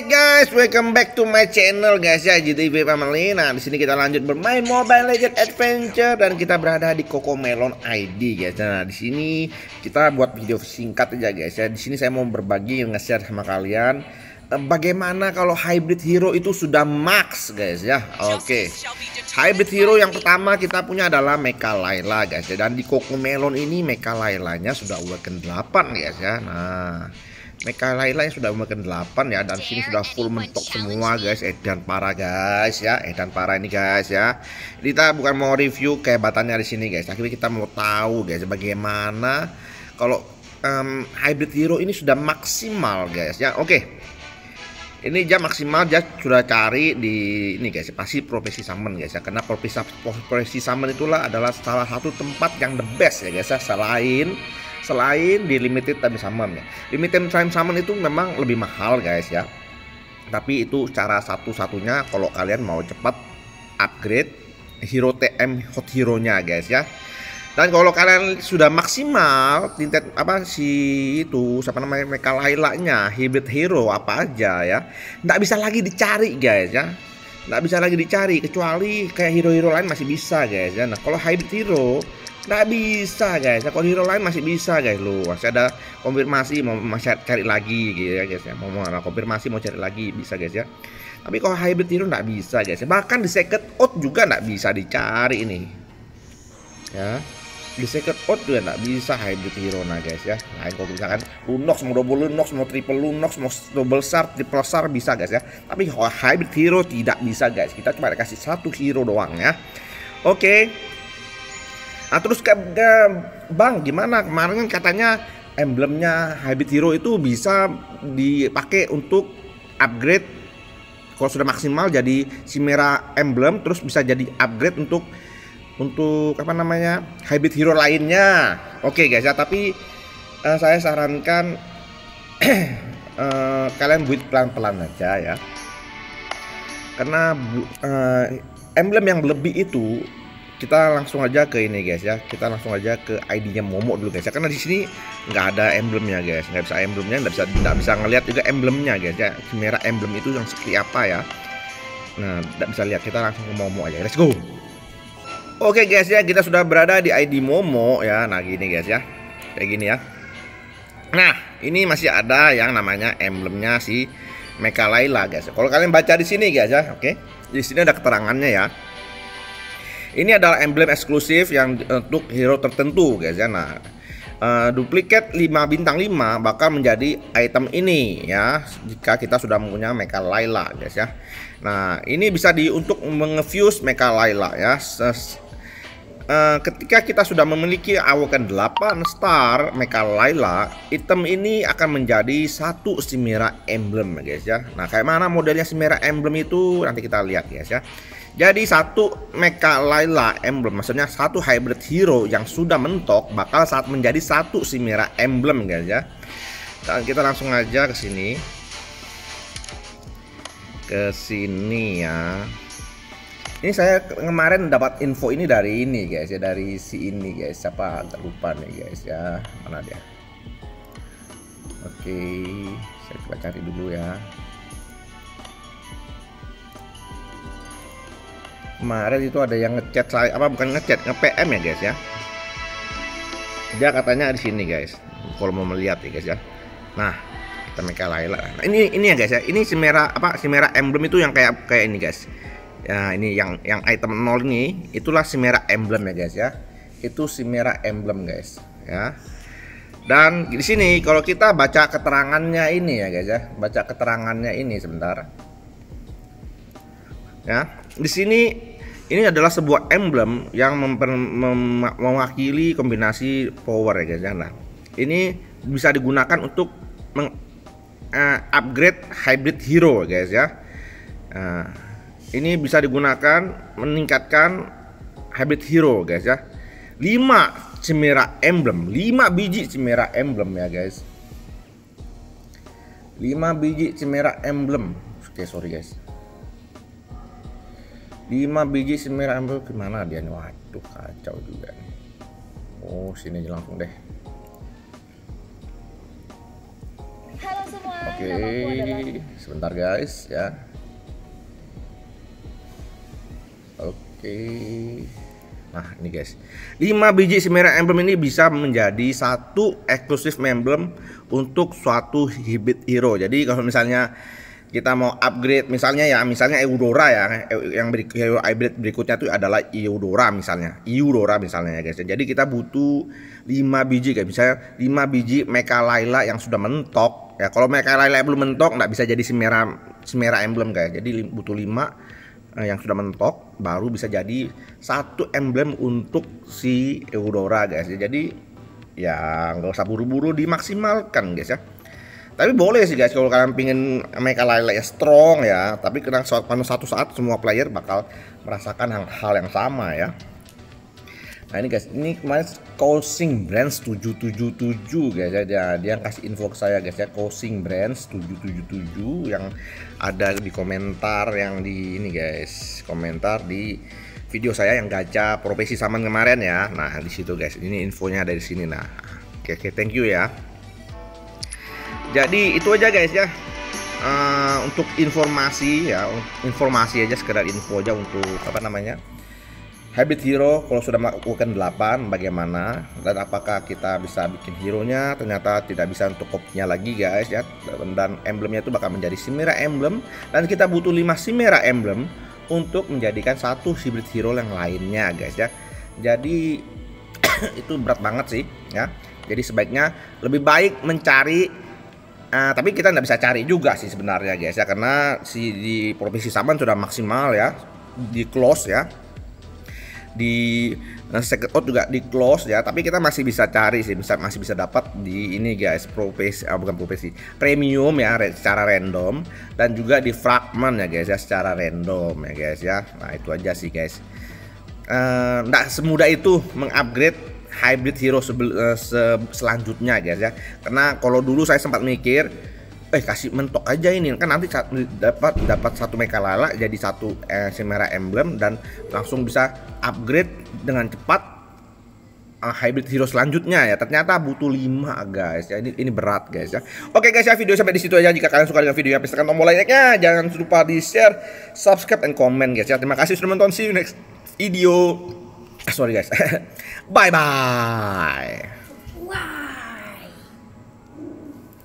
Alright guys, welcome back to my channel guys ya, JDB Family. Nah, di sini kita lanjut bermain Mobile Legends Adventure dan kita berada di Coco Melon ID guys. Nah, di sini kita buat video singkat aja guys ya. Di sini saya mau berbagi nge-share sama kalian bagaimana kalau hybrid hero itu sudah max guys ya. Oke. Hybrid hero yang pertama kita punya adalah Mecha Layla guys ya. Dan di Coco Melon ini Mecha Laylanya sudah urutan 8 guys ya. Nah, Mecha Layla yang sudah makan 8 ya, dan sini sudah full mentok semua guys, edan parah guys ya, edan parah ini guys ya. Kita bukan mau review kehebatannya di sini guys, tapi kita mau tahu guys bagaimana kalau hybrid hero ini sudah maksimal guys ya. Oke. Ini jam maksimal dia sudah cari di ini guys, pasti profesi summon guys ya. Karena profesi summon itulah adalah salah satu tempat yang the best ya guys ya, selain di limited time summon ya. Limited time summon itu memang lebih mahal guys ya. Tapi itu cara satu-satunya kalau kalian mau cepat upgrade hero TM hot hero-nya guys ya. Dan kalau kalian sudah maksimal tingkat apa sih itu siapa namanya Mecha Layla-nya hybrid hero apa aja ya, nggak bisa lagi dicari guys ya, nggak bisa lagi dicari kecuali kayak hero-hero lain masih bisa guys ya. Nah kalau hybrid hero nggak bisa guys ya, kalau hero lain masih bisa guys loh, masih ada konfirmasi mau masih cari lagi gitu ya guys ya, mau konfirmasi mau cari lagi bisa guys ya. Tapi kalau hybrid hero nggak bisa guys ya, bahkan di second out juga nggak bisa dicari ini ya. Di second out juga nggak bisa hybrid hero nah guys ya. Lain kalau misalkan Lunox mau double Lunox, mau triple Lunox, mau double sharp, triple sharp bisa guys ya. Tapi kalau hybrid hero tidak bisa guys. Kita cuma dikasih satu hero doang ya. Oke. Nah terus Bang gimana kemarin katanya emblemnya hybrid hero itu bisa dipakai untuk upgrade kalau sudah maksimal jadi chimera emblem, terus bisa jadi upgrade untuk apa namanya hybrid hero lainnya. Oke guys ya, tapi saya sarankan kalian build pelan-pelan aja ya, karena emblem yang lebih itu kita langsung aja ke ini guys ya, kita langsung aja ke ID-nya Momo dulu guys ya, karena di sini nggak ada emblemnya guys, nggak bisa emblemnya, nggak bisa ngelihat juga emblemnya guys ya, chimera emblem itu yang seperti apa ya. Nah nggak bisa lihat, kita langsung ke Momo aja, let's go. Oke guys ya, kita sudah berada di ID Momo ya. Nah gini guys ya, kayak gini ya. Nah ini masih ada yang namanya emblemnya si Mecha Layla guys. Kalau kalian baca di sini guys ya, oke, di sini ada keterangannya ya. Ini adalah emblem eksklusif yang untuk hero tertentu guys ya. Nah duplikat 5 bintang 5 bakal menjadi item ini ya, jika kita sudah mempunyai Mecha Layla guys ya. Nah ini bisa untuk mengefuse Mecha Layla ya. Ketika kita sudah memiliki awaken 8 star Mecha Layla, item ini akan menjadi satu chimera emblem guys ya. Nah kayak mana modelnya chimera emblem itu nanti kita lihat guys ya. Jadi satu Mecha Layla emblem, maksudnya satu hybrid hero yang sudah mentok bakal saat menjadi satu chimera emblem guys ya. Dan kita langsung aja ke sini ya. Ini saya kemarin dapat info ini dari ini guys ya, dari si ini guys, siapa agak lupa nih guys ya, mana dia. Oke, saya coba cari dulu ya. Kemarin itu ada yang ngechat saya, apa bukan ngechat, nge-PM ya guys ya. Dia katanya di sini guys, kalau mau melihat ya guys ya. Nah, kita Mecha Layla. Nah, ini ya guys ya. Ini chimera emblem itu yang kayak ini guys. Ya, ini yang item 0 ini, itulah chimera emblem ya guys ya. Itu chimera emblem guys ya. Dan di sini kalau kita baca keterangannya ini ya guys ya. Baca keterangannya ini sebentar. Ya. Di sini ini adalah sebuah emblem yang mewakili kombinasi power ya guys ya. Nah, ini bisa digunakan untuk upgrade hybrid hero guys ya. Ini bisa digunakan meningkatkan hybrid hero guys ya. 5 chimera emblem, 5 biji chimera emblem ya guys. 5 biji chimera emblem. Oke, sorry guys. 5 biji chimera emblem gimana dia nih, waduh kacau juga nih. Oh sini aja langsung deh. Halo semua, Oke, sebentar guys ya. Oke. Nah, ini guys. 5 biji Chimera Emblem ini bisa menjadi satu eksklusif emblem untuk suatu hybrid hero. Jadi kalau misalnya kita mau upgrade misalnya Eudora ya, yang hybrid berikutnya itu adalah Eudora misalnya ya guys. Jadi kita butuh 5 biji kayak misalnya 5 biji Mecha Layla yang sudah mentok ya. Kalau Mecha Layla belum mentok nggak bisa jadi Chimera Emblem guys. Jadi butuh 5 yang sudah mentok baru bisa jadi satu emblem untuk si Eudora guys. Jadi ya nggak usah buru-buru, dimaksimalkan guys ya. Tapi boleh sih guys kalau kalian pingin Mecha Layla ya strong ya, tapi kena suatu saat semua player bakal merasakan hal yang sama ya. Nah ini guys, ini kemarin Causing Branch 777 guys ya, dia kasih info ke saya guys ya, Causing Branch 777 yang ada di komentar yang di ini guys, komentar di video saya yang gacha profesi saman kemarin ya. Nah di situ guys, ini infonya ada di sini. Nah oke, thank you ya. Jadi itu aja guys ya, untuk informasi ya, sekedar info aja untuk apa namanya hybrid hero. Kalau sudah melakukan 8 bagaimana, dan apakah kita bisa bikin hero nya ternyata tidak bisa untuk copy-nya lagi guys ya, dan emblemnya itu bakal menjadi Chimera Emblem, dan kita butuh 5 Chimera Emblem untuk menjadikan satu hybrid hero yang lainnya guys ya. Jadi itu berat banget sih ya, jadi sebaiknya lebih baik mencari. Tapi kita nggak bisa cari juga sih sebenarnya guys ya, karena si di profesi saman sudah maksimal ya, di close ya, di secret out juga di close ya, tapi kita masih bisa cari sih, masih bisa dapat di ini guys, profesi premium ya secara random, dan juga di fragment ya guys ya secara random ya guys ya. Nah itu aja sih guys, nggak semudah itu mengupgrade hybrid hero selanjutnya guys ya. Karena kalau dulu saya sempat mikir kasih mentok aja ini, kan nanti dapat satu Mecha Layla jadi satu Chimera Emblem dan langsung bisa upgrade dengan cepat hybrid hero selanjutnya ya. Ternyata butuh 5 guys ya, ini berat guys ya. Oke guys ya, video sampai di situ aja. Jika kalian suka dengan video ya, tekan tombol like-nya, jangan lupa di share, subscribe, and comment guys ya. Terima kasih sudah menonton, see you next video. Sorry guys. Bye bye.